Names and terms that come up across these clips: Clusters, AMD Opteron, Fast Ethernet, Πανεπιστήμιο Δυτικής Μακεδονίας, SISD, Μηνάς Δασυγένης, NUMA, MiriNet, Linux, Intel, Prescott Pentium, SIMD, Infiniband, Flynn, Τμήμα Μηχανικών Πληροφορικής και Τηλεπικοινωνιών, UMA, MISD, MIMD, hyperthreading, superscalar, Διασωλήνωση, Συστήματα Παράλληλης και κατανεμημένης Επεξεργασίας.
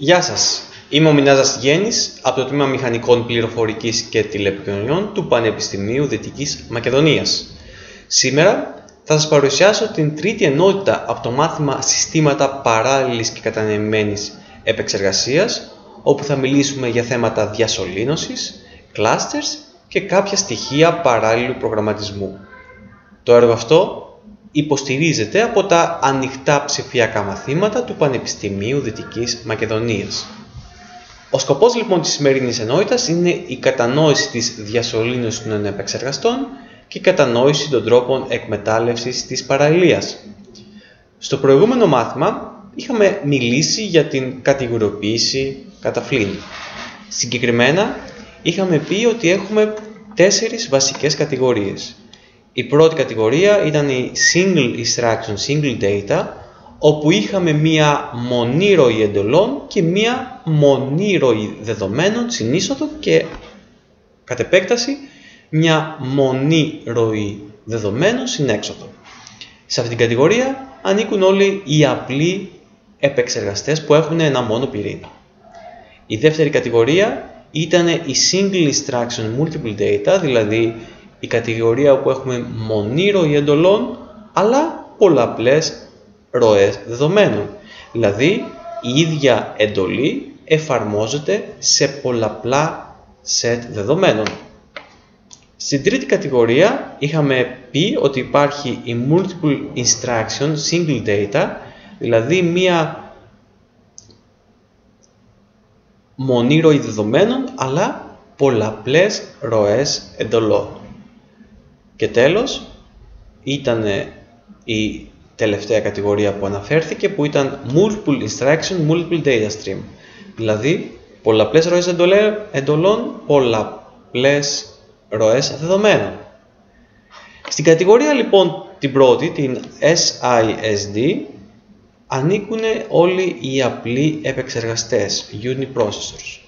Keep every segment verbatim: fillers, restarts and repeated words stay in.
Γεια σας, είμαι ο Μηνάς Δασυγένης από το Τμήμα Μηχανικών Πληροφορικής και Τηλεπικοινωνιών του Πανεπιστημίου Δυτικής Μακεδονίας. Σήμερα θα σας παρουσιάσω την τρίτη ενότητα από το μάθημα Συστήματα Παράλληλης και Κατανεμημένης Επεξεργασίας, όπου θα μιλήσουμε για θέματα διασωλήνωσης, clusters και κάποια στοιχεία παράλληλου προγραμματισμού. Το έργο αυτό υποστηρίζεται από τα ανοιχτά ψηφιακά μαθήματα του Πανεπιστημίου Δυτικής Μακεδονίας. Ο σκοπός λοιπόν της σημερινής ενότητας είναι η κατανόηση της διασωλήνωσης των επεξεργαστών και η κατανόηση των τρόπων εκμετάλλευσης της παραλληλίας. Στο προηγούμενο μάθημα είχαμε μιλήσει για την κατηγοριοποίηση κατά Flynn. Συγκεκριμένα είχαμε πει ότι έχουμε τέσσερις βασικές κατηγορίες. Η πρώτη κατηγορία ήταν η Single Instruction, Single Data, όπου είχαμε μία μονή ροή εντολών και μία μονή ροή δεδομένων συνίσοδο και, κατ' επέκταση, μία μονή ροή δεδομένων συνέξοδο. Σε αυτήν την κατηγορία ανήκουν όλοι οι απλοί επεξεργαστές που έχουν ένα μόνο πυρήνα. Η δεύτερη κατηγορία ήταν η Single Instruction, Multiple Data, δηλαδή η κατηγορία όπου έχουμε μονή ροή εντολών, αλλά πολλαπλές ροές δεδομένων. Δηλαδή, η ίδια εντολή εφαρμόζεται σε πολλαπλά σετ δεδομένων. Στην τρίτη κατηγορία είχαμε πει ότι υπάρχει η Multiple Instruction Single Data, δηλαδή μία μονή ροή δεδομένων, αλλά πολλαπλές ροές εντολών. Και τέλος, ήταν η τελευταία κατηγορία που αναφέρθηκε, που ήταν Multiple Instruction, Multiple Data Stream. Δηλαδή, πολλαπλές ροές εντολών, πολλαπλές ροές δεδομένων. Στην κατηγορία λοιπόν την πρώτη, την ες άι ες ντι, ανήκουν όλοι οι απλοί επεξεργαστές, Uniprocessors.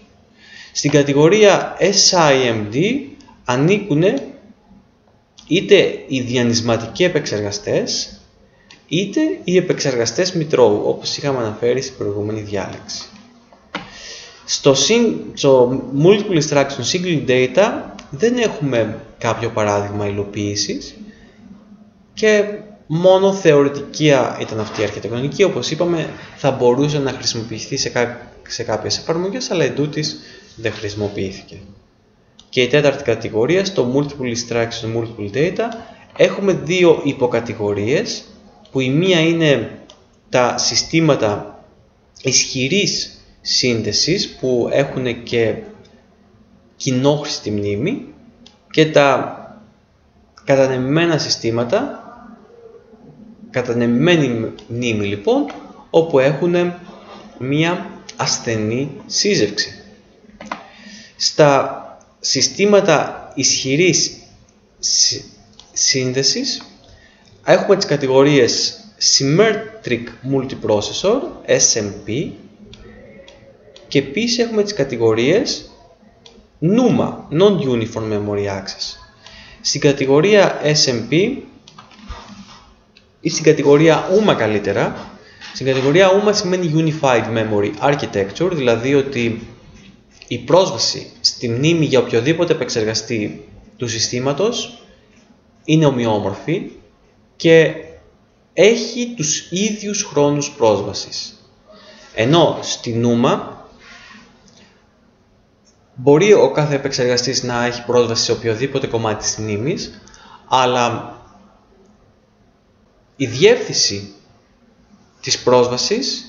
Στην κατηγορία ες άι εμ ντι ανήκουν είτε οι διανυσματικοί επεξεργαστές, είτε οι επεξεργαστές μητρώου, όπως είχαμε αναφέρει στην προηγούμενη διάλεξη. Στο Multiple Instruction Single Data δεν έχουμε κάποιο παράδειγμα υλοποίησης και μόνο θεωρητική ήταν αυτή η αρχιτεκτονική, όπως είπαμε, θα μπορούσε να χρησιμοποιηθεί σε κάποιες εφαρμογές, αλλά εντούτοις δεν χρησιμοποιήθηκε. Και η τέταρτη κατηγορία, στο Multiple Instruction, Multiple Data, έχουμε δύο υποκατηγορίες, που η μία είναι τα συστήματα ισχυρής σύνδεσης, που έχουν και κοινόχρηστη μνήμη, και τα κατανεμημένα συστήματα, κατανεμημένη μνήμη λοιπόν, όπου έχουν μία ασθενή σύζευξη. Στα συστήματα ισχυρής σύνδεσης έχουμε τις κατηγορίες Symmetric Multiprocessor, ες εμ πι, και επίσης έχουμε τις κατηγορίες νούμα, Non-Uniform Memory Access. Στην κατηγορία ες εμ πι ή στην κατηγορία ούμα καλύτερα, στην κατηγορία ούμα σημαίνει Unified Memory Architecture, δηλαδή ότι η πρόσβαση στη μνήμη για οποιοδήποτε επεξεργαστή του συστήματος είναι ομοιόμορφη και έχει τους ίδιους χρόνους πρόσβασης. Ενώ στη νούμα μπορεί ο κάθε επεξεργαστής να έχει πρόσβαση σε οποιοδήποτε κομμάτι της μνήμης, αλλά η διεύθυνση της πρόσβασης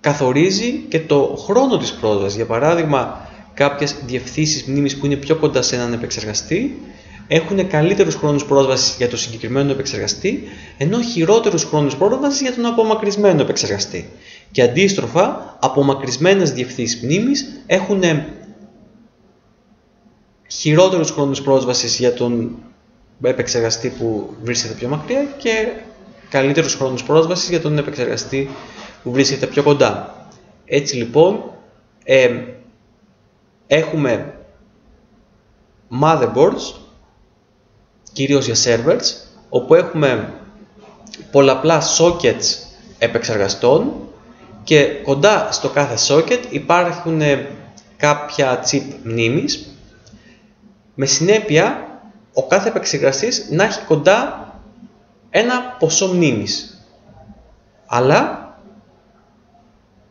καθορίζει και το χρόνο της πρόσβασης. Για παράδειγμα, κάποιες διευθύνσεις μνήμης που είναι πιο κοντά σε έναν επεξεργαστή έχουν καλύτερους χρόνους πρόσβασης για το συγκεκριμένο επεξεργαστή, ενώ χειρότερους χρόνους πρόσβασης για τον απομακρυσμένο επεξεργαστή. Και αντίστροφα, απομακρυσμένες διευθύνσεις μνήμης έχουν χειρότερους χρόνους πρόσβασης για τον επεξεργαστή που βρίσκεται πιο μακριά και καλύτερους χρόνους πρόσβασης για τον επεξεργαστή που βρίσκεται πιο κοντά. Έτσι λοιπόν, ε, έχουμε motherboards, κυρίως για servers, όπου έχουμε πολλαπλά sockets επεξεργαστών και κοντά στο κάθε socket υπάρχουν κάποια chip μνήμης, με συνέπεια ο κάθε επεξεργαστής να έχει κοντά ένα ποσό μνήμης. Αλλά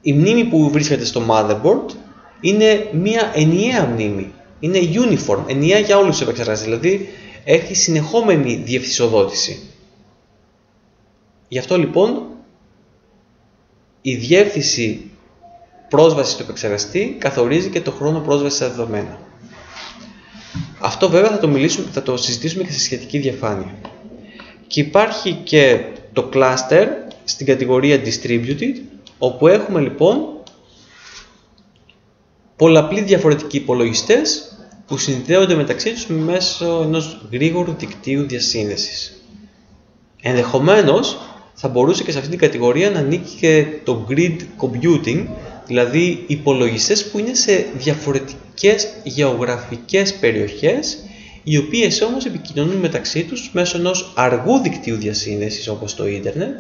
η μνήμη που βρίσκεται στο motherboard είναι μια ενιαία μνήμη. Είναι uniform, ενιαία για όλους τους επεξεργαστές. Δηλαδή έχει συνεχόμενη διευθυνσιοδότηση. Γι' αυτό λοιπόν η διεύθυνση πρόσβασης του επεξεργαστή καθορίζει και το χρόνο πρόσβασης στα δεδομένα. Αυτό βέβαια θα το, μιλήσουμε, θα το συζητήσουμε και στη σχετική διαφάνεια. Και υπάρχει και το cluster στην κατηγορία distributed, όπου έχουμε λοιπόν πολλαπλή διαφορετικοί υπολογιστές που συνδέονται μεταξύ τους μέσω ενός γρήγορου δικτύου διασύνδεσης. Ενδεχομένως θα μπορούσε και σε αυτήν την κατηγορία να ανήκει και το grid computing, δηλαδή υπολογιστές που είναι σε διαφορετικές γεωγραφικές περιοχές, οι οποίες όμως επικοινωνούν μεταξύ τους μέσω ενός αργού δικτύου διασύνδεσης όπως το ίντερνετ,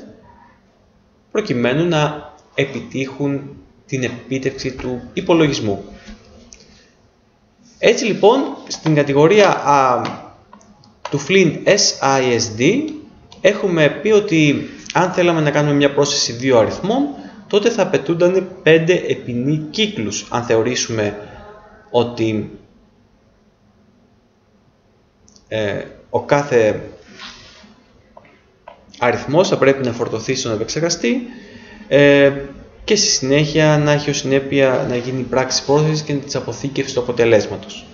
προκειμένου να επιτύχουν την επίτευξη του υπολογισμού. Έτσι λοιπόν στην κατηγορία α, του Flynn ες άι ες ντι έχουμε πει ότι αν θέλαμε να κάνουμε μια πρόσθεση δύο αριθμών, τότε θα απαιτούνταν πέντε επινή κύκλους, αν θεωρήσουμε ότι ε, ο κάθε αριθμός θα πρέπει να φορτωθεί στον επεξεργαστή ε, και στη συνέχεια να έχει ως συνέπεια να γίνει πράξη πρόσθεσης και της αποθήκευσης του αποτελέσματος.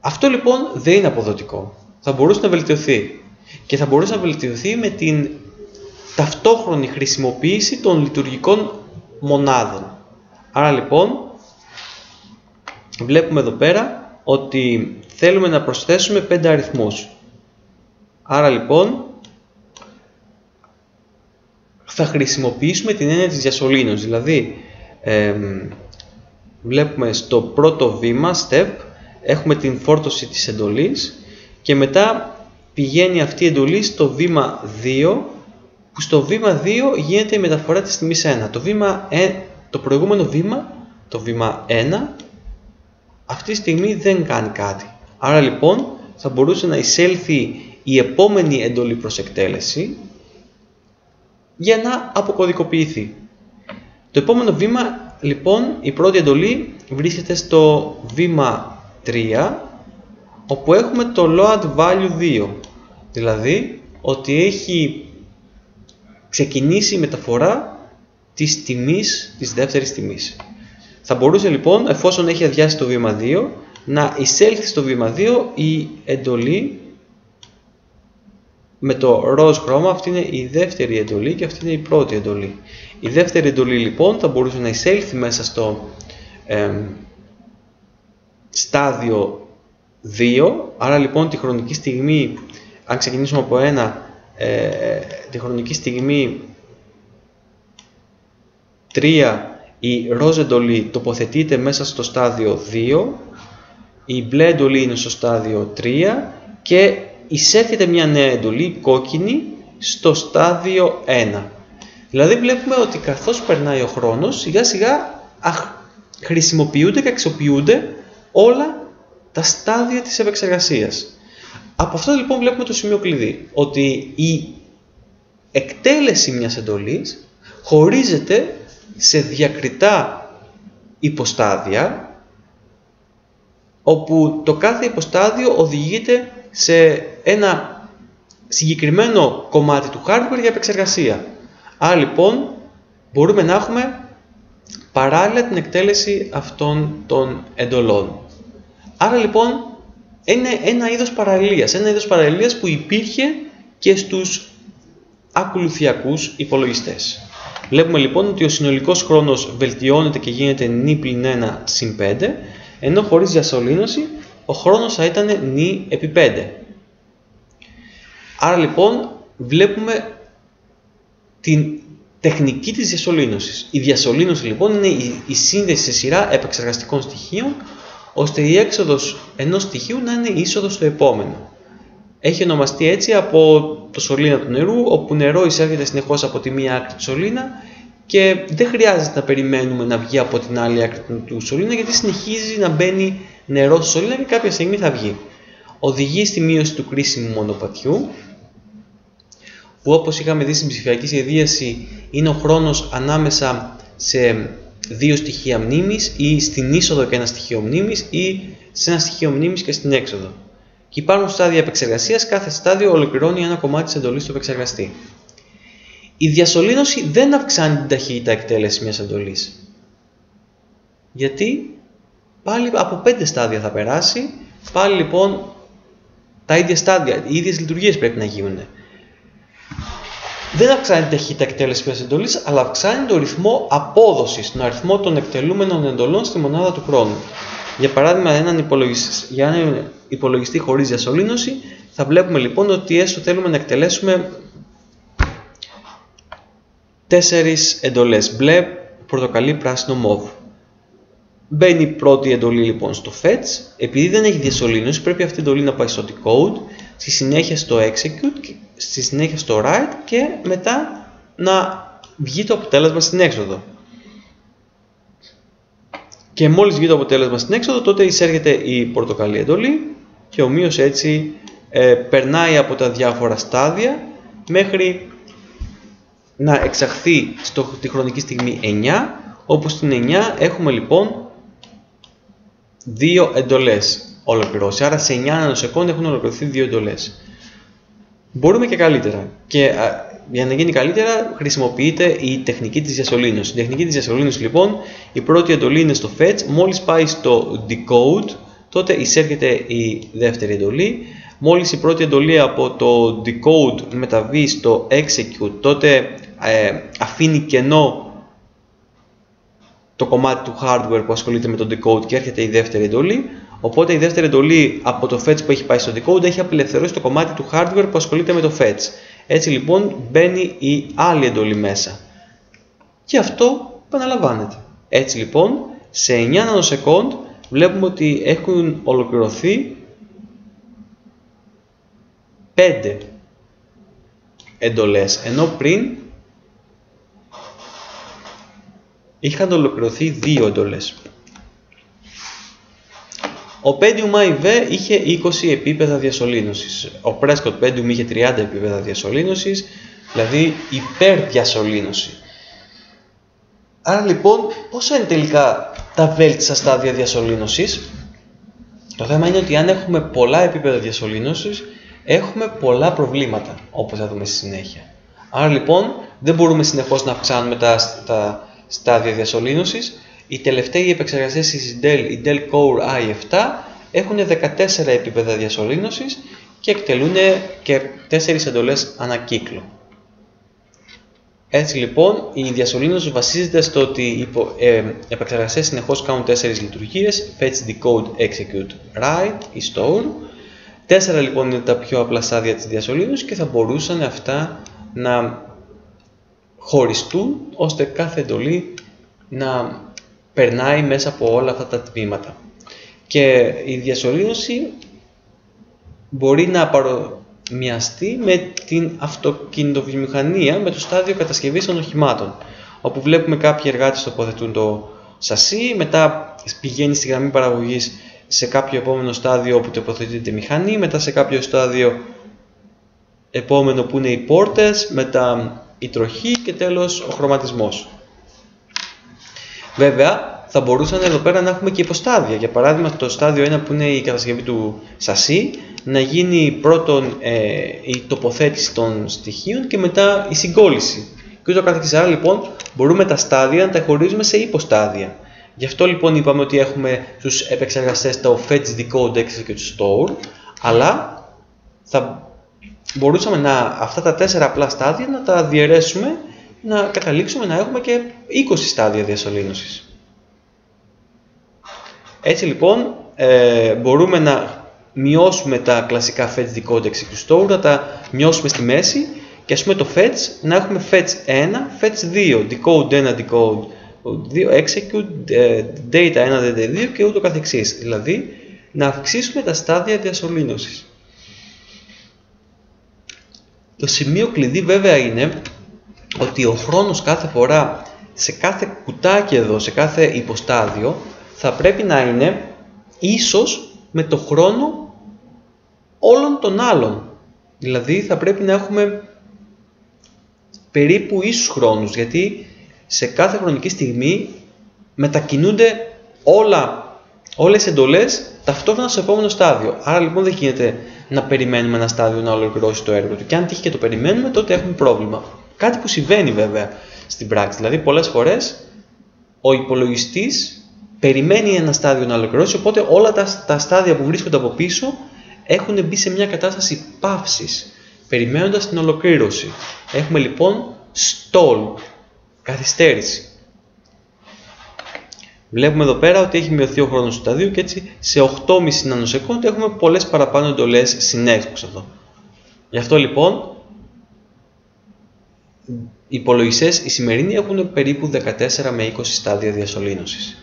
Αυτό λοιπόν δεν είναι αποδοτικό. Θα μπορούσε να βελτιωθεί και θα μπορούσε να βελτιωθεί με την ταυτόχρονη χρησιμοποίηση των λειτουργικών μονάδων. Άρα λοιπόν βλέπουμε εδώ πέρα ότι θέλουμε να προσθέσουμε πέντε αριθμούς. Άρα λοιπόν θα χρησιμοποιήσουμε την έννοια της διασωλήνωσης, δηλαδή ε, βλέπουμε στο πρώτο βήμα, step, έχουμε την φόρτωση της εντολής και μετά πηγαίνει αυτή η εντολή στο βήμα δύο, που στο βήμα δύο γίνεται η μεταφορά της τιμής ένα. Το, βήμα, ε, το προηγούμενο βήμα, το βήμα ένα, αυτή τη στιγμή δεν κάνει κάτι. Άρα λοιπόν θα μπορούσε να εισέλθει η επόμενη εντολή προς εκτέλεση για να αποκωδικοποιηθεί. Το επόμενο βήμα, λοιπόν, η πρώτη εντολή βρίσκεται στο βήμα τρία, όπου έχουμε το load value δύο, δηλαδή ότι έχει ξεκινήσει η μεταφορά της τιμής, της δεύτερης τιμής. Θα μπορούσε λοιπόν, εφόσον έχει αδειάσει το βήμα δύο, να εισέλθει στο βήμα δύο η εντολή με το ροζ χρώμα. Αυτή είναι η δεύτερη εντολή και αυτή είναι η πρώτη εντολή. Η δεύτερη εντολή λοιπόν θα μπορούσε να εισέλθει μέσα στο ε, στάδιο δύο. Άρα λοιπόν τη χρονική στιγμή, αν ξεκινήσουμε από ένα, ε, τη χρονική στιγμή τρία, η ροζ εντολή τοποθετείται μέσα στο στάδιο δύο, η μπλε εντολή είναι στο στάδιο τρία και εισέρχεται μια νέα εντολή κόκκινη στο στάδιο ένα. Δηλαδή βλέπουμε ότι καθώς περνάει ο χρόνος, σιγά σιγά αχ, χρησιμοποιούνται και αξιοποιούνται όλα τα στάδια της επεξεργασίας. Από αυτό λοιπόν βλέπουμε το σημείο κλειδί, ότι η εκτέλεση μιας εντολής χωρίζεται σε διακριτά υποστάδια, όπου το κάθε υποστάδιο οδηγείται σε ένα συγκεκριμένο κομμάτι του hardware για επεξεργασία. Άρα λοιπόν μπορούμε να έχουμε παράλληλα την εκτέλεση αυτών των εντολών. Άρα λοιπόν είναι ένα είδος παραλληλίας, ένα είδος παραλληλίας που υπήρχε και στους ακολουθιακούς υπολογιστές. Βλέπουμε λοιπόν ότι ο συνολικός χρόνος βελτιώνεται και γίνεται νι συν ένα συν πέντε, ενώ χωρίς διασωλήνωση ο χρόνος θα ήταν νι επί πέντε. Άρα λοιπόν βλέπουμε την τεχνική της διασωλήνωσης. Η διασωλήνωση λοιπόν είναι η σύνδεση σε σειρά επεξεργαστικών στοιχείων, ώστε η έξοδος ενός στοιχείου να είναι η είσοδος στο επόμενο. Έχει ονομαστεί έτσι από το σωλήνα του νερού, όπου νερό εισέρχεται συνεχώς από τη μία άκρη του σωλήνα και δεν χρειάζεται να περιμένουμε να βγει από την άλλη άκρη του σωλήνα, γιατί συνεχίζει να μπαίνει νερό στο σωλήνα και κάποια στιγμή θα βγει. Οδηγεί στη μείωση του κρίσιμου μονοπατιού, που όπως είχαμε δει στην ψηφιακή σχεδίαση είναι ο χρόνος ανάμεσα σε δύο στοιχεία μνήμης ή στην είσοδο και ένα στοιχείο μνήμης ή σε ένα στοιχείο μνήμης και στην έξοδο. Και υπάρχουν στάδια επεξεργασίας, κάθε στάδιο ολοκληρώνει ένα κομμάτι της εντολής του επεξεργαστή. Η διασωλήνωση δεν αυξάνει την ταχύτητα εκτέλεσης μιας εντολής. Γιατί πάλι από πέντε στάδια θα περάσει, πάλι λοιπόν τα ίδια στάδια, οι ίδιες λειτουργίες πρέπει να γίνουν. Δεν αυξάνει την ταχύτητα εκτέλεσης μιας εντολής, αλλά αυξάνει τον ρυθμό απόδοσης, τον αριθμό των εκτελούμενων εντολών στη μονάδα του χρόνου. Για παράδειγμα, έναν υπολογιστή, για έναν υπολογιστή χωρίς διασωλήνωση, θα βλέπουμε λοιπόν ότι έστω θέλουμε να εκτελέσουμε τέσσερις εντολές, μπλε, πορτοκαλί, πράσινο, μόβ. Μπαίνει η πρώτη εντολή λοιπόν στο fetch, επειδή δεν έχει διασωλήνωση πρέπει αυτή η εντολή να πάει στο decode, στη συνέχεια στο execute, στη συνέχεια στο write και μετά να βγει το αποτέλεσμα στην έξοδο. Και μόλις βγει το αποτέλεσμα στην έξοδο, τότε εισέρχεται η πορτοκαλί εντολή και ομοίως έτσι ε, περνάει από τα διάφορα στάδια μέχρι να εξαχθεί στο, τη χρονική στιγμή εννιά, όπου στην εννιά έχουμε λοιπόν δύο εντολές ολοκληρώσει. Άρα σε εννιά νανοσεκόντ έχουν ολοκληρωθεί δύο εντολές. Μπορούμε και καλύτερα. Και α, για να γίνει καλύτερα χρησιμοποιείται η τεχνική της διασωλήνωσης. Η τεχνική της διασωλήνωσης λοιπόν, η πρώτη εντολή είναι στο fetch, μόλις πάει στο decode, τότε εισέρχεται η δεύτερη εντολή. Μόλις η πρώτη εντολή από το decode μεταβεί στο execute, τότε ε, αφήνει κενό το κομμάτι του hardware που ασχολείται με το decode και έρχεται η δεύτερη εντολή. Οπότε η δεύτερη εντολή από το fetch που έχει πάει στο decode έχει απελευθερώσει το κομμάτι του hardware που ασχολείται με το fetch. Έτσι λοιπόν μπαίνει η άλλη εντολή μέσα. Και αυτό επαναλαμβάνεται. Έτσι λοιπόν σε εννιά νανοσεκόντ βλέπουμε ότι έχουν ολοκληρωθεί πέντε εντολές, ενώ πριν είχαν ολοκληρωθεί δύο εντολές. Ο Pentium άι βι είχε είκοσι επίπεδα διασωλήνωσης, ο Prescott Pentium είχε τριάντα επίπεδα διασωλήνωσης, δηλαδή υπερδιασωλήνωση. Άρα λοιπόν πόσα είναι τελικά τα βέλτιστα στάδια διασωλήνωσης? Το θέμα είναι ότι αν έχουμε πολλά επίπεδα διασωλήνωσης έχουμε πολλά προβλήματα, όπως θα δούμε στη συνέχεια. Άρα λοιπόν δεν μπορούμε συνεχώς να αυξάνουμε τα, τα στάδια διασωλήνωσης. Οι τελευταίοι επεξεργαστές της Intel, Intel Core άι επτά, έχουν δεκατέσσερα επίπεδα διασωλήνωσης και εκτελούν και τέσσερις εντολές ανά κύκλο. Έτσι λοιπόν η διασωλήνωση βασίζεται στο ότι οι επεξεργαστές συνεχώς κάνουν τέσσερις λειτουργίες, fetch, decode, execute, write, store. Τέσσερα λοιπόν είναι τα πιο απλά στάδια της διασωλήνωσης και θα μπορούσαν αυτά να χωριστούν ώστε κάθε εντολή να περνάει μέσα από όλα αυτά τα τμήματα. Και η διασωλήνωση μπορεί να παρομοιαστεί με την αυτοκινητοβιομηχανία, με το στάδιο κατασκευής των οχημάτων, όπου βλέπουμε κάποιοι εργάτες τοποθετούν το σασί, μετά πηγαίνει στη γραμμή παραγωγής σε κάποιο επόμενο στάδιο όπου τοποθετείται η μηχανή, μετά σε κάποιο στάδιο επόμενο που είναι οι πόρτες, μετά η τροχή και τέλος ο χρωματισμός. Βέβαια, θα μπορούσαν εδώ πέρα να έχουμε και υποστάδια. Για παράδειγμα, το στάδιο ένα που είναι η κατασκευή του σασί, να γίνει πρώτον ε, η τοποθέτηση των στοιχείων και μετά η συγκόλληση. Και ούτω καθεξής. Άρα λοιπόν μπορούμε τα στάδια να τα χωρίζουμε σε υποστάδια. Γι' αυτό λοιπόν είπαμε ότι έχουμε τους επεξεργαστές το fetch, decode, execute, store, αλλά θα μπορούσαμε να, αυτά τα τέσσερα απλά στάδια να τα διαιρέσουμε, να καταλήξουμε να έχουμε και είκοσι στάδια διασωλήνωσης. Έτσι λοιπόν ε, μπορούμε να μειώσουμε τα κλασικά fetch, decode, execute, store, να τα μειώσουμε στη μέση και ας πούμε το fetch να έχουμε fetch ένα, fetch δύο, decode ένα, decode δύο, execute, data ένα, data δύο και ούτω καθεξής. Δηλαδή να αυξήσουμε τα στάδια διασωλήνωσης. Το σημείο κλειδί βέβαια είναι ότι ο χρόνος κάθε φορά σε κάθε κουτάκι εδώ, σε κάθε υποστάδιο, θα πρέπει να είναι ίσως με το χρόνο όλων των άλλων. Δηλαδή θα πρέπει να έχουμε περίπου ίσους χρόνους, γιατί σε κάθε χρονική στιγμή μετακινούνται όλα, όλες οι εντολές ταυτόχρονα στο επόμενο στάδιο. Άρα λοιπόν δεν γίνεται να περιμένουμε ένα στάδιο να ολοκληρώσει το έργο του. Και αν τύχει και το περιμένουμε, τότε έχουμε πρόβλημα. Κάτι που συμβαίνει βέβαια στην πράξη. Δηλαδή πολλές φορές ο υπολογιστής περιμένει ένα στάδιο να ολοκληρώσει, οπότε όλα τα, τα στάδια που βρίσκονται από πίσω έχουν μπει σε μια κατάσταση παύσης, περιμένοντας την ολοκλήρωση. Έχουμε λοιπόν stall, καθυστέρηση. Βλέπουμε εδώ πέρα ότι έχει μειωθεί ο χρόνος του σταδίου και έτσι σε οκτώ κόμμα πέντε νανοσεκόντ έχουμε πολλές παραπάνω εντολές συνέχως εδώ. Γι' αυτό λοιπόν οι υπολογιστές οι σημερινοί έχουν περίπου δεκατέσσερα με είκοσι στάδια διασωλήνωσης.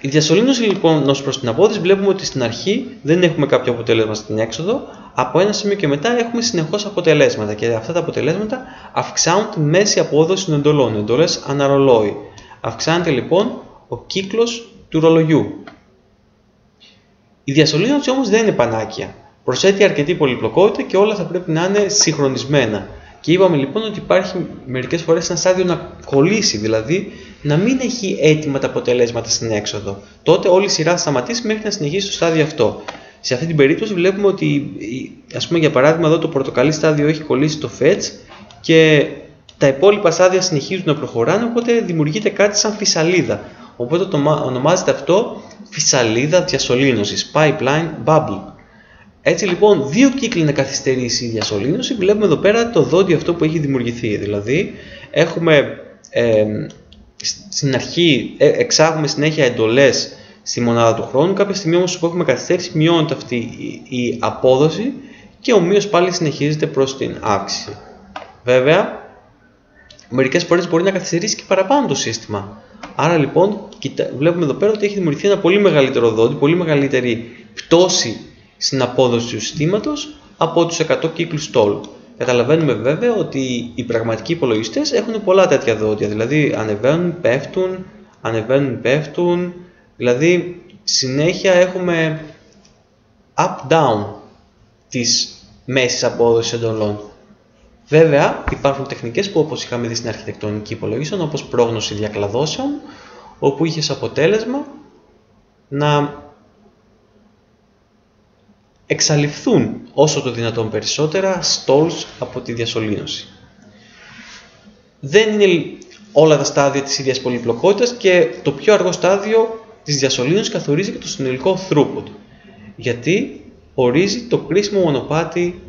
Η διασωλήνωση λοιπόν ως προς την απόδοση βλέπουμε ότι στην αρχή δεν έχουμε κάποιο αποτέλεσμα στην έξοδο, από ένα σημείο και μετά έχουμε συνεχώς αποτελέσματα και αυτά τα αποτελέσματα αυξάνουν τη μέση απόδοση των εντολών, εντολές αναρολόι. Αυξάνεται λοιπόν ο κύκλος του ρολογιού. Η διασωλήνωση όμως δεν είναι πανάκια. Προσθέτει αρκετή πολυπλοκότητα και όλα θα πρέπει να είναι συγχρονισμένα. Και είπαμε λοιπόν ότι υπάρχει μερικές φορές ένα στάδιο να κολλήσει, δηλαδή να μην έχει έτοιμα τα αποτελέσματα στην έξοδο. Τότε όλη η σειρά σταματήσει μέχρι να συνεχίσει το στάδιο αυτό. Σε αυτή την περίπτωση βλέπουμε ότι, ας πούμε για παράδειγμα εδώ το πορτοκαλί στάδιο έχει κολλήσει το fetch και τα υπόλοιπα στάδια συνεχίζουν να προχωράνε, οπότε δημιουργείται κάτι σαν φυσαλίδα. Οπότε το ονομάζεται αυτό φυσαλίδα διασωλήνωσης, pipeline bubble. Έτσι λοιπόν, δύο κύκλοι να καθυστερήσει η διασωλήνωση. Βλέπουμε εδώ πέρα το δόντιο αυτό που έχει δημιουργηθεί. Δηλαδή, έχουμε ε, στην αρχή, ε, εξάγουμε συνέχεια εντολές στη μονάδα του χρόνου. Κάποια στιγμή όμως που έχουμε καθυστέρηση, μειώνεται αυτή η, η απόδοση και ομοίως πάλι συνεχίζεται προς την αύξηση. Βέβαια, μερικές φορές μπορεί να καθυστερήσει και παραπάνω το σύστημα. Άρα λοιπόν, κοιτά, βλέπουμε εδώ πέρα ότι έχει δημιουργηθεί ένα πολύ μεγαλύτερο δόντιο, πολύ μεγαλύτερη πτώση στην απόδοση του συστήματος από τους εκατό κύκλους stall. Καταλαβαίνουμε βέβαια ότι οι πραγματικοί υπολογιστές έχουν πολλά τέτοια δόντια, δηλαδή ανεβαίνουν, πέφτουν, ανεβαίνουν, πέφτουν, δηλαδή συνέχεια έχουμε up-down της μέσης απόδοσης εντολών. Βέβαια υπάρχουν τεχνικές που όπως είχαμε δει στην αρχιτεκτονική υπολογιστών, όπως πρόγνωση διακλαδώσεων, όπου είχες αποτέλεσμα να εξαλειφθούν όσο το δυνατόν περισσότερα stalls από τη διασωλήνωση. Δεν είναι όλα τα στάδια της ίδιας πολυπλοκότητας και το πιο αργό στάδιο της διασωλήνωσης καθορίζει και το συνολικό throughput, γιατί ορίζει το κρίσιμο μονοπάτι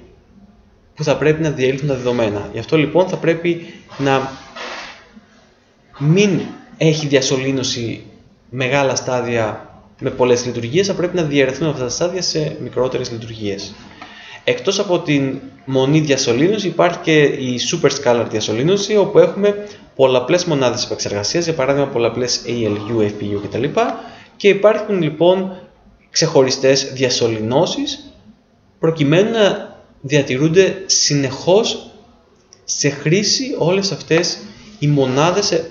που θα πρέπει να διέλθουν τα δεδομένα. Γι' αυτό λοιπόν θα πρέπει να μην έχει διασωλήνωση μεγάλα στάδια με πολλές λειτουργίες, θα πρέπει να διαιρεθούν αυτά τα στάδια σε μικρότερες λειτουργίες. Εκτός από την μονή διασωλήνωση υπάρχει και η superscalar διασωλήνωση, όπου έχουμε πολλαπλές μονάδες επεξεργασίας, για παράδειγμα πολλαπλές έι ελ γιου, εφ πι γιου κτλ. Και υπάρχουν λοιπόν ξεχωριστές διασωληνώσεις, προκειμένου να διατηρούνται συνεχώς σε χρήση όλες αυτές οι μονάδες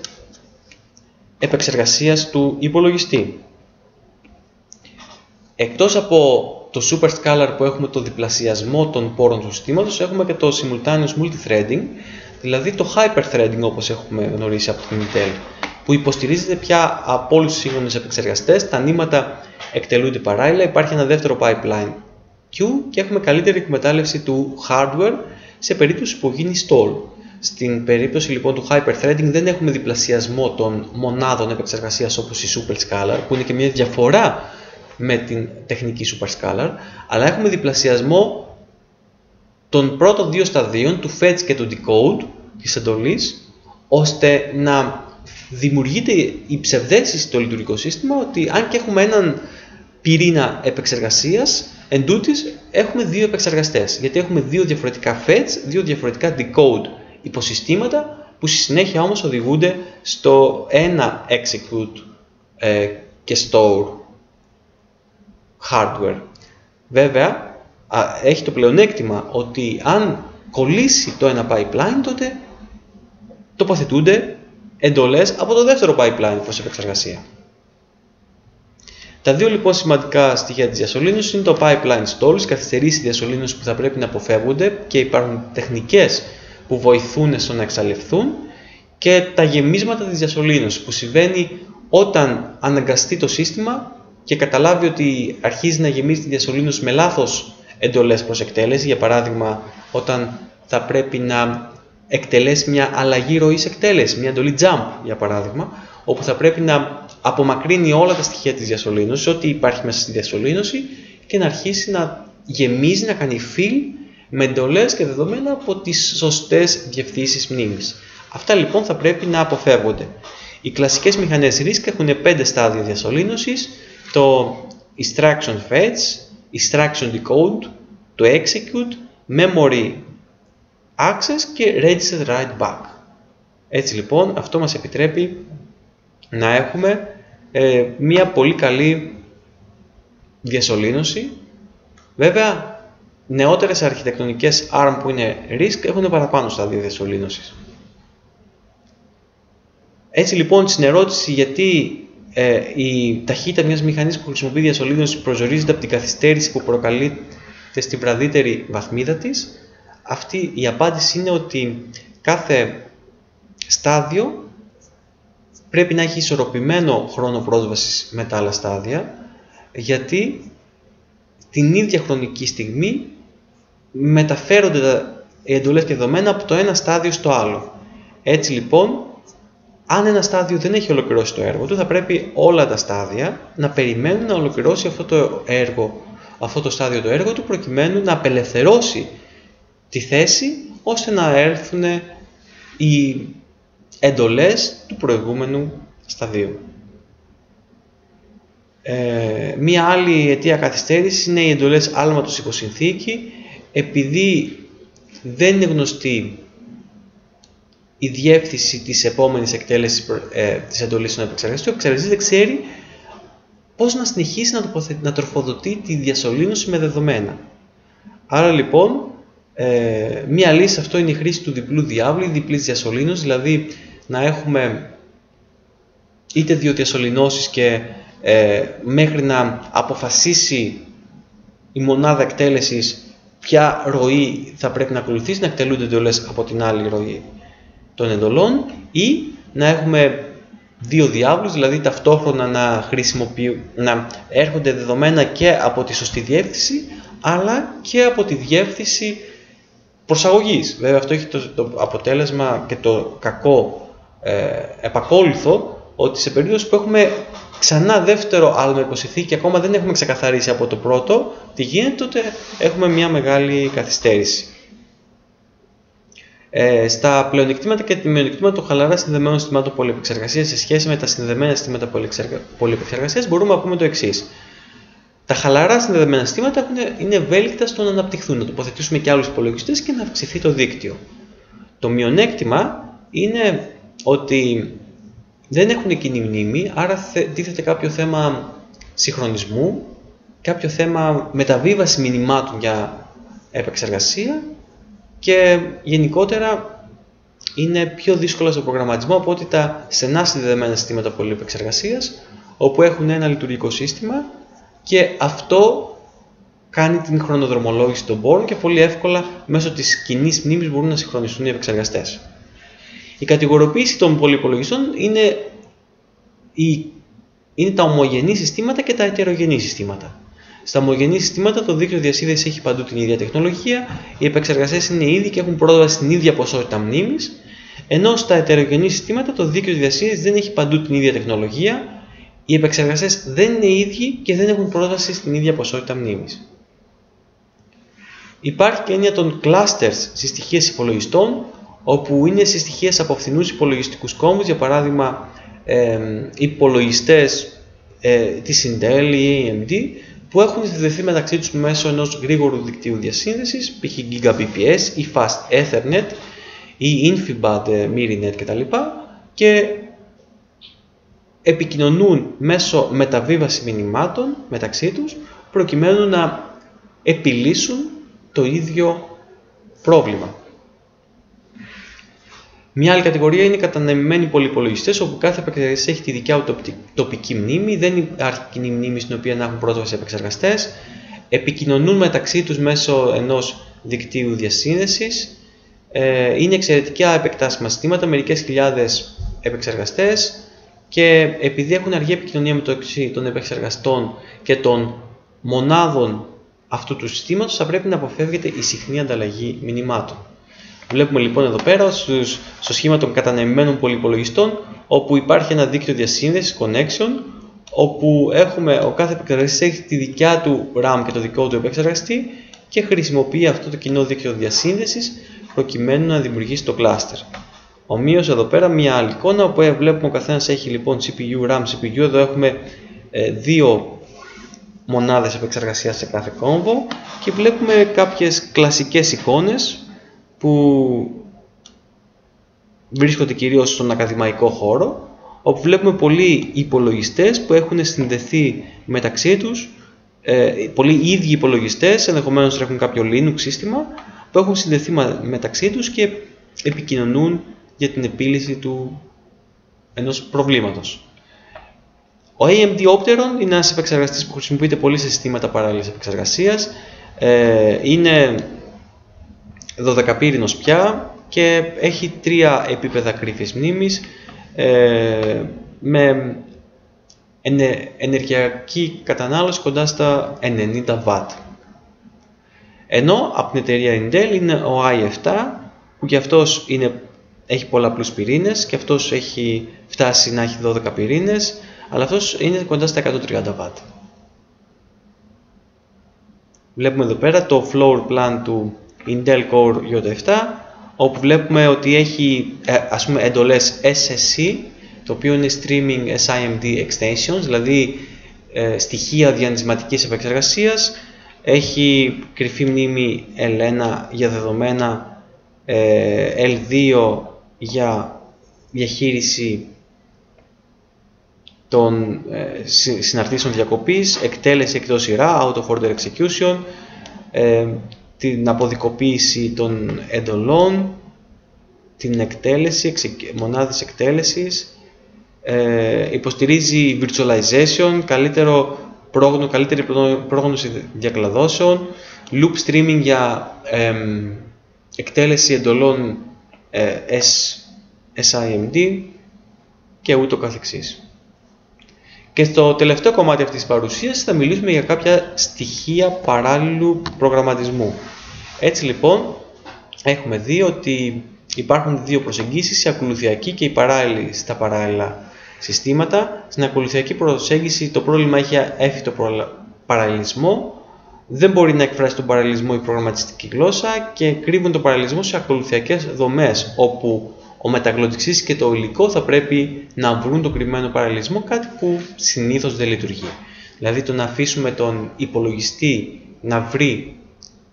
επεξεργασίας του υπολογιστή. Εκτός από το superscalar που έχουμε το διπλασιασμό των πόρων του συστήματος, έχουμε και το simultaneous multithreading, δηλαδή το hyperthreading όπως έχουμε γνωρίσει από την Intel, που υποστηρίζεται πια από όλους τους σύγχρονους επεξεργαστές, τα νήματα εκτελούνται παράλληλα, υπάρχει ένα δεύτερο pipeline Q και έχουμε καλύτερη εκμετάλλευση του hardware σε περίπτωση που γίνει stall. Στην περίπτωση λοιπόν του hyperthreading δεν έχουμε διπλασιασμό των μονάδων επεξεργασίας όπως η superscalar, που είναι και μια διαφορά με την τεχνική superscalar, αλλά έχουμε διπλασιασμό των πρώτων δύο σταδίων, του fetch και του decode της εντολής, ώστε να δημιουργείται η ψευδέστηση στο λειτουργικό σύστημα ότι αν και έχουμε έναν πυρήνα επεξεργασίας, εν τούτης έχουμε δύο επεξεργαστές, γιατί έχουμε δύο διαφορετικά fetch, δύο διαφορετικά decode υποσυστήματα, που στη συνέχεια όμως οδηγούνται στο ένα execute ε, και store hardware. Βέβαια, α, έχει το πλεονέκτημα ότι αν κολλήσει το ένα pipeline, τότε τοποθετούνται εντολές από το δεύτερο pipeline προς επεξεργασία. Τα δύο λοιπόν σημαντικά στοιχεία της διασωλήνωσης είναι το pipeline stalls, καθυστερήσεις διασωλήνωσης που θα πρέπει να αποφεύγονται και υπάρχουν τεχνικές που βοηθούν στο να εξαλειφθούν, και τα γεμίσματα της διασωλήνωσης που συμβαίνει όταν αναγκαστεί το σύστημα και καταλάβει ότι αρχίζει να γεμίζει τη διασωλήνωση με λάθος εντολές προς εκτέλεση, για παράδειγμα όταν θα πρέπει να εκτελέσει μια αλλαγή ροής εκτέλεση, μια εντολή jump για παράδειγμα, όπου θα πρέπει να απομακρύνει όλα τα στοιχεία της διασωλήνωσης, ό,τι υπάρχει μέσα στη διασωλήνωση, και να αρχίσει να γεμίζει, να κάνει fill με εντολές και δεδομένα από τις σωστές διευθύνσεις μνήμης. Αυτά λοιπόν θα πρέπει να αποφεύγονται. Οι κλασικές μηχανές ρίσκ έχουν πέντε στάδια διασωλήνωσης: το instruction fetch, instruction decode, το execute, memory access και register write back. Έτσι λοιπόν αυτό μας επιτρέπει να έχουμε ε, μια πολύ καλή διασωλήνωση. Βέβαια, νεότερες αρχιτεκτονικές αρμ που είναι ρίσκ έχουν παραπάνω στάδια διασωλήνωσης. Έτσι λοιπόν, στην ερώτηση γιατί ε, η ταχύτητα μιας μηχανής που χρησιμοποιεί διασωλήνωση προσδιορίζεται από την καθυστέρηση που προκαλείται στην βραδύτερη βαθμίδα της, αυτή η απάντηση είναι ότι κάθε στάδιο πρέπει να έχει ισορροπημένο χρόνο πρόσβασης με τα άλλα στάδια, γιατί την ίδια χρονική στιγμή μεταφέρονται τα εντολές και δεδομένα από το ένα στάδιο στο άλλο. Έτσι λοιπόν, αν ένα στάδιο δεν έχει ολοκληρώσει το έργο του, θα πρέπει όλα τα στάδια να περιμένουν να ολοκληρώσει αυτό το έργο, αυτό το στάδιο το έργο του, προκειμένου να απελευθερώσει τη θέση, ώστε να έρθουν οι εντολές του προηγούμενου σταδίου. Ε, μία άλλη αιτία καθυστέρησης είναι οι εντολές άλματος υποσυνθήκη. Επειδή δεν είναι γνωστή η διεύθυνση της επόμενης εκτέλεσης ε, της εντολής στον επεξεργαστή, ο επεξεργαστής δεν ξέρει πώς να συνεχίσει να, τοποθε... να τροφοδοτεί τη διασωλήνωση με δεδομένα. Άρα λοιπόν, ε, μία λύση σε αυτό είναι η χρήση του διπλού διάβλου, διπλής διασωλήνωσης, δηλαδή να έχουμε είτε δύο διασωληνώσεις και ε, μέχρι να αποφασίσει η μονάδα εκτέλεσης ποια ροή θα πρέπει να ακολουθήσει, να εκτελούνται εντολές από την άλλη ροή των εντολών, ή να έχουμε δύο διάβλους, δηλαδή ταυτόχρονα να, χρησιμοποιούν, να έρχονται δεδομένα και από τη σωστή διεύθυνση αλλά και από τη διεύθυνση προσαγωγής. Βέβαια αυτό έχει το, το αποτέλεσμα και το κακό ε, επακόλουθο, ότι σε περίπτωση που έχουμε ξανά δεύτερο άλμα υποσυνθήκη και ακόμα δεν έχουμε ξεκαθαρίσει από το πρώτο τι γίνεται, τότε έχουμε μια μεγάλη καθυστέρηση. Στα πλεονεκτήματα και τη μειονεκτήματα των χαλαρά συνδεδεμένων συστημάτων πολυεπεξεργασίας σε σχέση με τα συνδεδεμένα συστήματα πολυεπεξεργασίας, μπορούμε να πούμε το εξής. Τα χαλαρά συνδεδεμένα συστήματα είναι ευέλικτα στο να αναπτυχθούν, να τοποθετήσουμε και άλλους υπολογιστές και να αυξηθεί το δίκτυο. Το μειονέκτημα είναι ότι δεν έχουν εκείνη μνήμη, άρα τίθεται κάποιο θέμα συγχρονισμού, κάποιο θέμα μεταβίβαση μηνυμάτων για επεξεργασία. Και γενικότερα είναι πιο δύσκολα στο προγραμματισμό από ότι τα στενά συνδεδεμένα συστήματα πολυεπεξεργασίας, όπου έχουν ένα λειτουργικό σύστημα και αυτό κάνει την χρονοδρομολόγηση των πόρων και πολύ εύκολα μέσω της κοινής μνήμης μπορούν να συγχρονιστούν οι επεξεργαστές. Η κατηγοροποίηση των πολυυπολογιστών είναι, η, είναι τα ομογενή συστήματα και τα ετερογενή συστήματα. Στα ομογενή συστήματα το δίκτυο διασύνδεση έχει παντού την ίδια τεχνολογία, οι επεξεργαστές είναι ίδιοι και έχουν πρόσβαση στην ίδια ποσότητα μνήμης, ενώ στα ετερογενή συστήματα το δίκτυο διασύνδεση δεν έχει παντού την ίδια τεχνολογία, οι επεξεργαστές δεν είναι ίδιοι και δεν έχουν πρόσβαση στην ίδια ποσότητα μνήμης. Υπάρχει και έννοια των clusters στις στοιχείες υπολογιστών, όπου είναι στις στοιχείες από φθηνούς υπολογιστικούς κόμβους, για παράδειγμα ε, υπολογιστές ε, της Intel ή έι εμ ντι, που έχουν συνδεθεί μεταξύ τους μέσω ενός γρήγορου δικτύου διασύνδεσης, π.χ. Gigabps ή Fast Ethernet ή Infiniband, MiriNet κτλ. Και επικοινωνούν μέσω μεταβίβαση μηνυμάτων μεταξύ τους, προκειμένου να επιλύσουν το ίδιο πρόβλημα. Μια άλλη κατηγορία είναι οι κατανεμημένοι πολυπολογιστές, όπου κάθε επεξεργαστής έχει τη δικιά του τοπική μνήμη, δεν υπάρχει κοινή μνήμη στην οποία να έχουν πρόσβαση επεξεργαστές, επικοινωνούν μεταξύ τους μέσω ενός δικτύου διασύνδεσης, είναι εξαιρετικά επεκτάσιμα συστήματα, μερικές χιλιάδες επεξεργαστές, και επειδή έχουν αργή επικοινωνία μεταξύ των επεξεργαστών και των μονάδων αυτού του συστήματος, θα πρέπει να αποφεύγεται η συχνή ανταλλαγή μηνυμάτων. Βλέπουμε λοιπόν εδώ πέρα στους, στο σχήμα των κατανεμημένων πολυπολογιστών, όπου υπάρχει ένα δίκτυο διασύνδεσης, connection, όπου έχουμε, ο κάθε επεξεργαστής έχει τη δικιά του RAM και το δικό του επεξεργαστή και χρησιμοποιεί αυτό το κοινό δίκτυο διασύνδεσης προκειμένου να δημιουργήσει το κλάστερ. Ομοίως εδώ πέρα μια άλλη εικόνα, όπου βλέπουμε ο καθένας έχει λοιπόν σι πι γιου, RAM, σι πι γιου. Εδώ έχουμε ε, δύο μονάδες επεξεργασίας σε κάθε κόμβο και βλέπουμε κάποιες κλασικές εικόνες που βρίσκονται κυρίως στον ακαδημαϊκό χώρο, όπου βλέπουμε πολλοί υπολογιστές που έχουν συνδεθεί μεταξύ τους, ε, πολλοί ίδιοι υπολογιστές, ενδεχομένως έχουν κάποιο Linux σύστημα, που έχουν συνδεθεί μεταξύ τους και επικοινωνούν για την επίλυση του ενός προβλήματος. Ο έι εμ ντι Opteron είναι ένας επεξεργαστής που χρησιμοποιείται πολύ σε συστήματα παράλληλης επεξεργασίας. Ε, είναι δωδεκαπύρινος πια και έχει τρία επίπεδα κρύφης μνήμης, ε, με ενεργειακή κατανάλωση κοντά στα ενενήντα βατ. Ενώ από την εταιρεία Intel είναι ο άι επτά, που και αυτός είναι, έχει πολλαπλούς πυρήνες και αυτός έχει φτάσει να έχει δώδεκα πυρήνες, αλλά αυτός είναι κοντά στα εκατόν τριάντα βατ. Βλέπουμε εδώ πέρα το floor plan του Intel Core άι επτά, όπου βλέπουμε ότι έχει ας πούμε εντολές ες ες σι, το οποίο είναι Streaming ες άι εμ ντι Extensions, δηλαδή ε, στοιχεία διανυσματικής επεξεργασίας. Έχει κρυφή μνήμη ελ ένα για δεδομένα, ε, ελ δύο για διαχείριση των ε, συναρτήσεων διακοπής, εκτέλεση εκτός σειρά, out of order execution, ε, την αποδικοποίηση των εντολών, την εκτέλεση, μονάδες εκτέλεσης, ε, υποστηρίζει virtualization, καλύτερο πρόγνω, καλύτερη πρόγνωση διακλαδώσεων, loop streaming για ε, εκτέλεση εντολών ε, ες άι εμ ντι και ούτω καθεξής. Και στο τελευταίο κομμάτι αυτής της παρουσίας θα μιλήσουμε για κάποια στοιχεία παράλληλου προγραμματισμού. Έτσι λοιπόν έχουμε δει ότι υπάρχουν δύο προσεγγίσεις, η ακολουθιακή και η παράλληλη στα παράλληλα συστήματα. Στην ακολουθιακή προσέγγιση το πρόβλημα έχει έφυτο παραλληλισμό, δεν μπορεί να εκφράσει τον παραλληλισμό η προγραμματιστική γλώσσα και κρύβουν τον παραλληλισμό σε ακολουθιακές δομές, όπου ο μεταγλωτιστής και το υλικό θα πρέπει να βρουν τον κρυμμένο παραλληλισμό, κάτι που συνήθως δεν λειτουργεί. Δηλαδή το να αφήσουμε τον υπολογιστή να βρει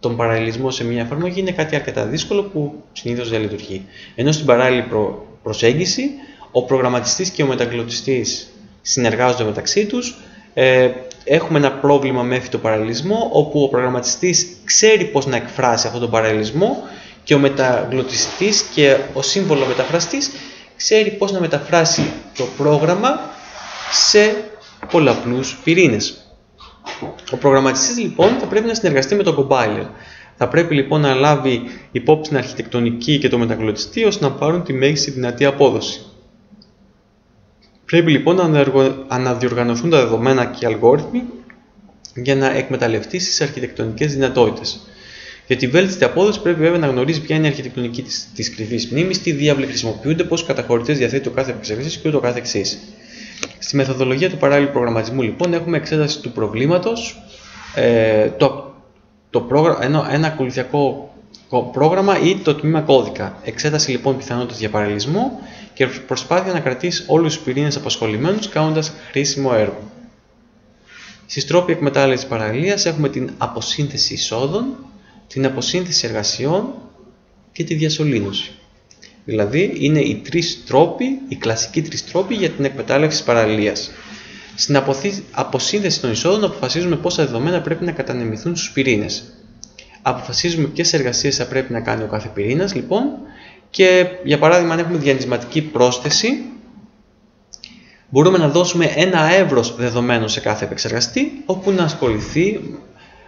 τον παραλληλισμό σε μια εφαρμογή είναι κάτι αρκετά δύσκολο που συνήθως δεν λειτουργεί. Ενώ στην παράλληλη προ... προσέγγιση ο προγραμματιστής και ο μεταγλωτιστής συνεργάζονται μεταξύ τους. Ε, έχουμε ένα πρόβλημα με έφυτο παραλληλισμό, όπου ο προγραμματιστής ξέρει πώς να εκφράσει αυτόν τον παραλληλισμό και ο μεταγλωτιστής και ο σύμβολο μεταφραστής ξέρει πώς να μεταφράσει το πρόγραμμα σε πολλαπλούς πυρήνες. Ο προγραμματιστής λοιπόν θα πρέπει να συνεργαστεί με τον compiler. Θα πρέπει λοιπόν να λάβει υπόψη την αρχιτεκτονική και το μεταγλωτιστή ώστε να πάρουν τη μέγιστη δυνατή απόδοση. Πρέπει λοιπόν να αναδιοργανωθούν τα δεδομένα και οι αλγόριθμοι για να εκμεταλλευτεί τις αρχιτεκτονικές δυνατότητες. Για τη βέλτιστη απόδοση πρέπει βέβαια να γνωρίζει ποια είναι η αρχιτεκτονική τη κρυφή μνήμη, τι διάβλοι χρησιμοποιούνται, πόσους καταχωρητές διαθέτει ο κάθε επεξεργαστής και ούτω καθεξής. Στη μεθοδολογία του παράλληλου προγραμματισμού, λοιπόν, έχουμε εξέταση του προβλήματος, ε, το, το πρόγραμμα, ενώ ένα ακολουθιακό πρόγραμμα ή το τμήμα κώδικα. Εξέταση λοιπόν πιθανότητας για παραλληλισμό και προσπάθεια να κρατήσει όλους τους πυρήνες απασχολημένους, κάνοντας χρήσιμο έργο. Στις τρόποι εκμετάλλευσης παραλληλίας έχουμε την αποσύνθεση εισόδων, την αποσύνθεση εργασιών και τη διασωλήνωση. Δηλαδή είναι οι τρεις τρόποι, οι κλασικοί τρεις τρόποι για την εκμετάλλευση παραλληλίας. Στην αποσύνθεση των εισόδων αποφασίζουμε πόσα δεδομένα πρέπει να κατανεμηθούν στους πυρήνες. Αποφασίζουμε ποιες εργασίες θα πρέπει να κάνει ο κάθε πυρήνας λοιπόν και για παράδειγμα αν έχουμε διανυσματική πρόσθεση μπορούμε να δώσουμε ένα εύρος δεδομένο σε κάθε επεξεργαστή όπου να ασχοληθεί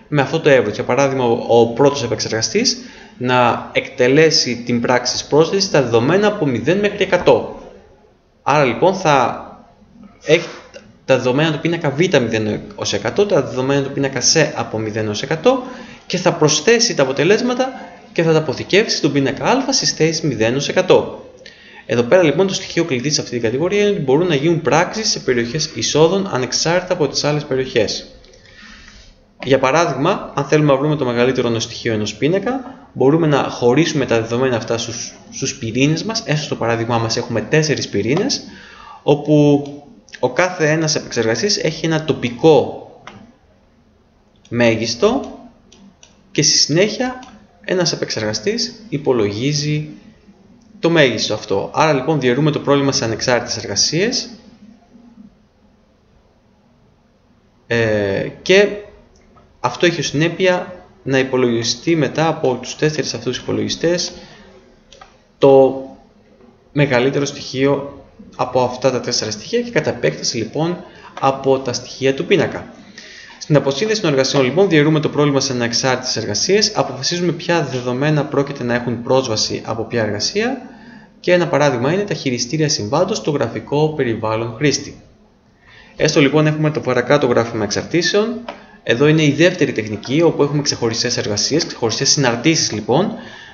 με αυτό το εύρος. Για παράδειγμα ο πρώτος επεξεργαστής να εκτελέσει την πράξη πρόσθεσης στα δεδομένα από μηδέν μέχρι εκατό. Άρα λοιπόν θα έχει τα δεδομένα του πίνακα β μηδέν έως εκατό, τα δεδομένα του πίνακα σ από μηδέν έως εκατό και θα προσθέσει τα αποτελέσματα και θα τα αποθηκεύσει στον πίνακα α στις θέσεις μηδέν έως εκατό. Εδώ πέρα λοιπόν το στοιχείο κλειδί σε αυτή την κατηγορία είναι ότι μπορούν να γίνουν πράξεις σε περιοχές εισόδων ανεξάρτητα από τις άλλες περιοχές. Για παράδειγμα, αν θέλουμε να βρούμε το μεγαλύτερο στοιχείο ενός πίνακα, μπορούμε να χωρίσουμε τα δεδομένα αυτά στους, στους πυρήνες μας. Έστω στο παράδειγμά μας έχουμε τέσσερις πυρήνες, όπου ο κάθε ένας επεξεργαστής έχει ένα τοπικό μέγιστο και στη συνέχεια ένας επεξεργαστής υπολογίζει το μέγιστο αυτό. Άρα λοιπόν διαιρούμε το πρόβλημα σε ανεξάρτητες εργασίες ε, και αυτό έχει ως συνέπεια να υπολογιστεί μετά από τους τέσσερις αυτούς υπολογιστές το μεγαλύτερο στοιχείο από αυτά τα τέσσερα στοιχεία και κατά επέκταση λοιπόν από τα στοιχεία του πίνακα. Στην αποσύνδεση των εργασιών λοιπόν διαιρούμε το πρόβλημα σε ανεξάρτητες εργασίες, αποφασίζουμε ποια δεδομένα πρόκειται να έχουν πρόσβαση από ποια εργασία και ένα παράδειγμα είναι τα χειριστήρια συμβάντος στο γραφικό περιβάλλον χρήστη. Έστω λοιπόν έχουμε το παρακάτω γράφημα εξαρτήσεων. Εδώ είναι η δεύτερη τεχνική όπου έχουμε ξεχωριστές εργασίες, ξεχωριστές συναρτήσεις λοιπόν.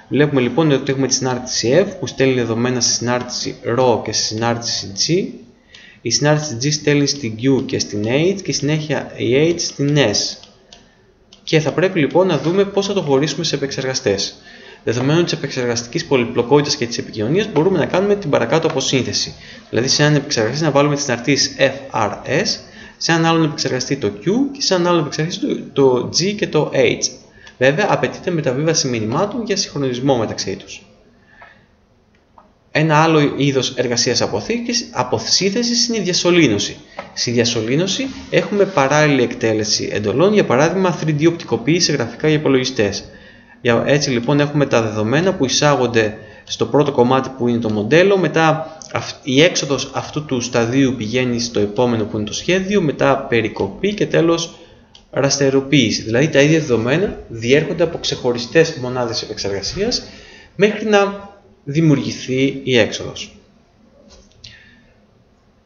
Βλέπουμε λοιπόν ότι έχουμε τη συνάρτηση F που στέλνει δεδομένα στη συνάρτηση ρ και στη συνάρτηση G. Η συνάρτηση G στέλνει στην Q και στην H και συνέχεια η H στην S. Και θα πρέπει λοιπόν να δούμε πώς θα το χωρίσουμε σε επεξεργαστές. Δεδομένου της επεξεργαστικής πολυπλοκότητας και της επικοινωνίας μπορούμε να κάνουμε την παρακάτω αποσύνθεση. Δηλαδή σε έναν επεξεργαστή να βάλουμε τις συναρτήσεις F, R, S, σε έναν άλλον επεξεργαστή το Q και σε έναν άλλον επεξεργαστή το G και το H. Βέβαια, απαιτείται μεταβίβαση μηνυμάτων για συγχρονισμό μεταξύ τους. Ένα άλλο είδος εργασίας αποθήκης, αποσύνθεσης, είναι η διασωλήνωση. Στη διασωλήνωση έχουμε παράλληλη εκτέλεση εντολών, για παράδειγμα θρι ντι οπτικοποίηση γραφικά για υπολογιστές. Έτσι λοιπόν έχουμε τα δεδομένα που εισάγονται στο πρώτο κομμάτι που είναι το μοντέλο, μετά η έξοδος αυτού του σταδίου πηγαίνει στο επόμενο που είναι το σχέδιο, μετά περικοπή και τέλος ραστεροποίηση, δηλαδή τα ίδια δεδομένα διέρχονται από ξεχωριστές μονάδες επεξεργασίας μέχρι να δημιουργηθεί η έξοδος.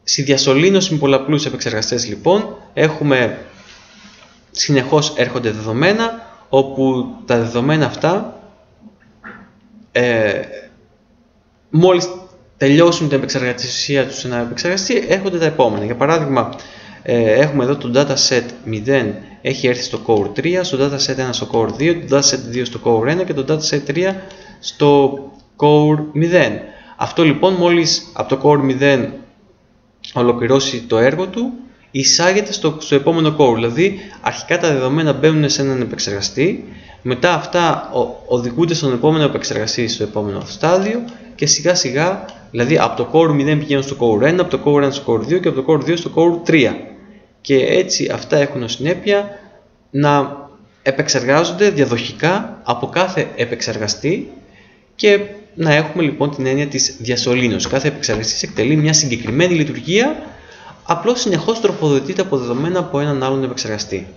Στη διασωλήνωση με πολλαπλούς επεξεργαστές λοιπόν έχουμε συνεχώς έρχονται δεδομένα όπου τα δεδομένα αυτά ε, μόλις τελειώσουν την επεξεργασία τους σε ένα επεξεργαστή έρχονται τα επόμενα. Για παράδειγμα έχουμε εδώ το dataset μηδέν έχει έρθει στο core τρία, στο dataset ένα στο core δύο, το dataset δύο στο core ένα και το dataset τρία στο core μηδέν. Αυτό λοιπόν μόλις από το core μηδέν ολοκληρώσει το έργο του εισάγεται στο, στο επόμενο core. Δηλαδή αρχικά τα δεδομένα μπαίνουν σε έναν επεξεργαστή, μετά αυτά οδηγούνται στον επόμενο επεξεργαστή στο επόμενο στάδιο και σιγά σιγά, δηλαδή από το core μηδέν πηγαίνουν στο core ένα, από το core ένα στο core δύο και από το core δύο στο core τρία. Και έτσι αυτά έχουν ως συνέπεια να επεξεργάζονται διαδοχικά από κάθε επεξεργαστή και να έχουμε λοιπόν την έννοια της διασωλήνωσης. Κάθε επεξεργαστής εκτελεί μια συγκεκριμένη λειτουργία, απλώς συνεχώς τροφοδοτείται από δεδομένα από έναν άλλον επεξεργαστή.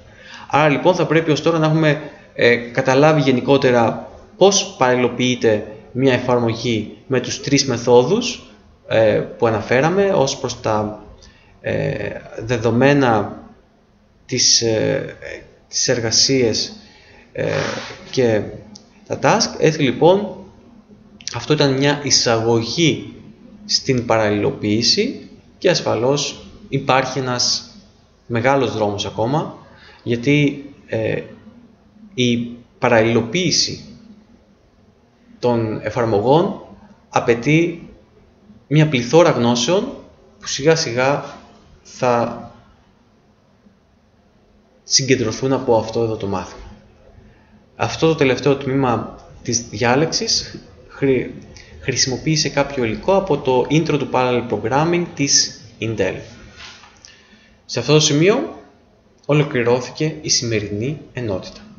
Άρα λοιπόν θα πρέπει ως τώρα να έχουμε ε, καταλάβει γενικότερα πώς παρελοποιείται μια εφαρμογή με τους τρεις μεθόδους ε, που αναφέραμε ως προς τα Ε, δεδομένα της, ε, της εργασίας ε, και τα task. Έτσι λοιπόν αυτό ήταν μια εισαγωγή στην παραλληλοποίηση και ασφαλώς υπάρχει ένας μεγάλος δρόμος ακόμα γιατί ε, η παραλληλοποίηση των εφαρμογών απαιτεί μια πληθώρα γνώσεων που σιγά σιγά θα συγκεντρωθούν από αυτό εδώ το μάθημα. Αυτό το τελευταίο τμήμα της διάλεξης χρη... χρησιμοποίησε κάποιο υλικό από το intro του Parallel Programming της Intel. Σε αυτό το σημείο ολοκληρώθηκε η σημερινή ενότητα.